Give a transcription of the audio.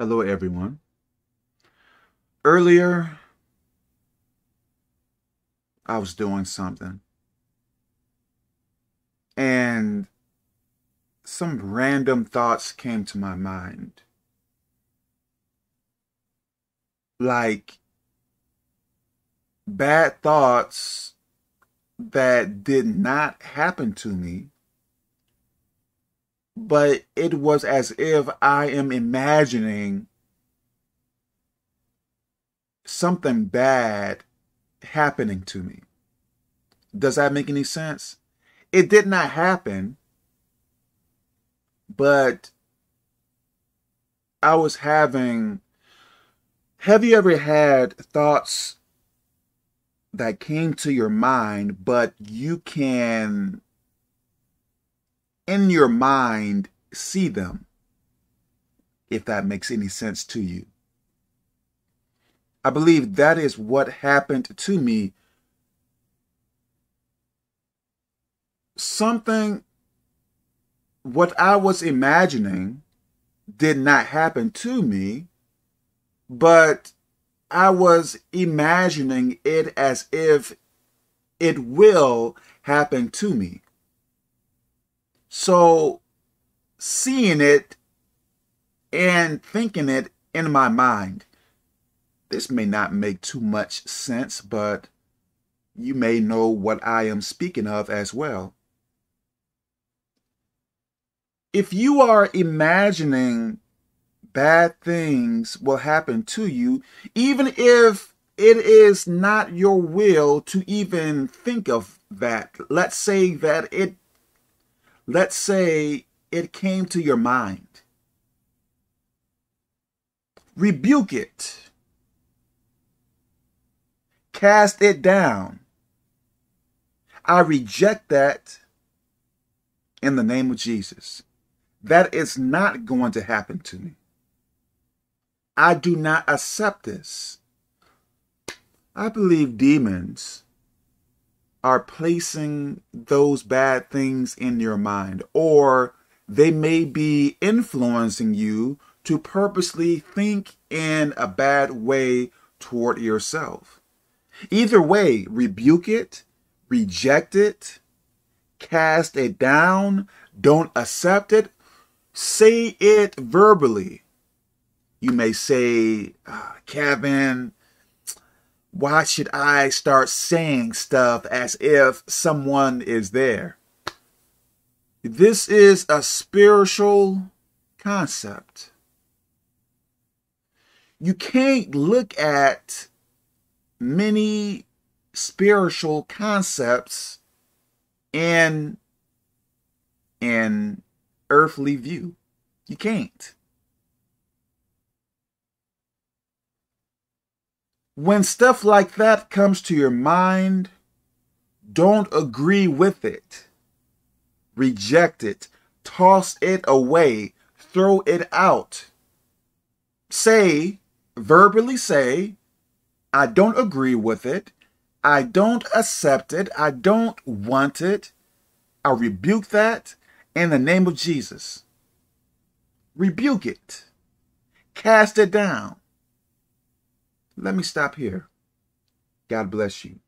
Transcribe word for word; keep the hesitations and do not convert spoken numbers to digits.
Hello, everyone. Earlier, I was doing something, and some random thoughts came to my mind. Like bad thoughts that did not happen to me, but it was as if I am imagining something bad happening to me. Does that make any sense? It did not happen, but I was having... Have you ever had thoughts that came to your mind, but you can, in your mind, see them, if that makes any sense to you? I believe that is what happened to me. Something, what I was imagining did not happen to me, but I was imagining it as if it will happen to me. So seeing it and thinking it in my mind. This may not make too much sense, but you may know what I am speaking of as well. If you are imagining bad things will happen to you, even if it is not your will to even think of that. Let's say that it, let's say it came to your mind. Rebuke it. Cast it down. I reject that in the name of Jesus. That is not going to happen to me. I do not accept this. I believe demons are placing those bad things in your mind, or they may be influencing you to purposely think in a bad way toward yourself. Either way, rebuke it, reject it, cast it down, don't accept it, say it verbally. You may say, oh, Kevin, why should I start saying stuff as if someone is there? This is a spiritual concept. You can't look at many spiritual concepts in an earthly view. You can't. When stuff like that comes to your mind, don't agree with it. Reject it. Toss it away. Throw it out. Say, verbally say, I don't agree with it. I don't accept it. I don't want it. I rebuke that in the name of Jesus. Rebuke it. Cast it down. Let me stop here. God bless you.